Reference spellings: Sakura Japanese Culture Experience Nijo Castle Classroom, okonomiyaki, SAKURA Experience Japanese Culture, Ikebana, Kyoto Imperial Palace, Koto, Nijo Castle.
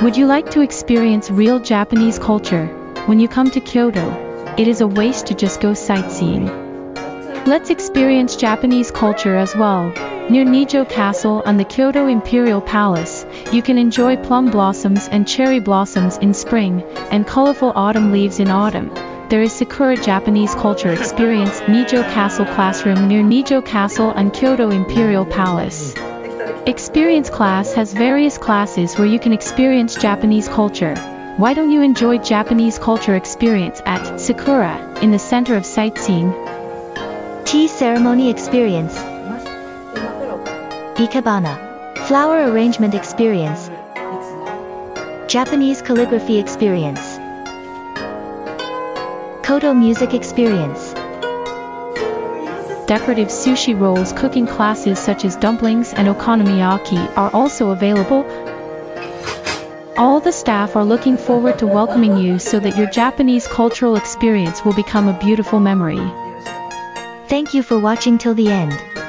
Would you like to experience real Japanese culture? When you come to Kyoto, it is a waste to just go sightseeing. Let's experience Japanese culture as well. Near Nijo Castle on the Kyoto Imperial Palace, you can enjoy plum blossoms and cherry blossoms in spring, and colorful autumn leaves in autumn. There is Sakura Japanese Culture Experience Nijo Castle Classroom near Nijo Castle and Kyoto Imperial Palace. Experience class has various classes where you can experience Japanese culture. Why don't you enjoy Japanese culture experience at Sakura, in the center of sightseeing? Tea ceremony experience. Ikebana, flower arrangement experience. Japanese calligraphy experience. Koto music experience. Decorative sushi rolls cooking classes such as dumplings and okonomiyaki are also available. All the staff are looking forward to welcoming you so that your Japanese cultural experience will become a beautiful memory. Thank you for watching till the end.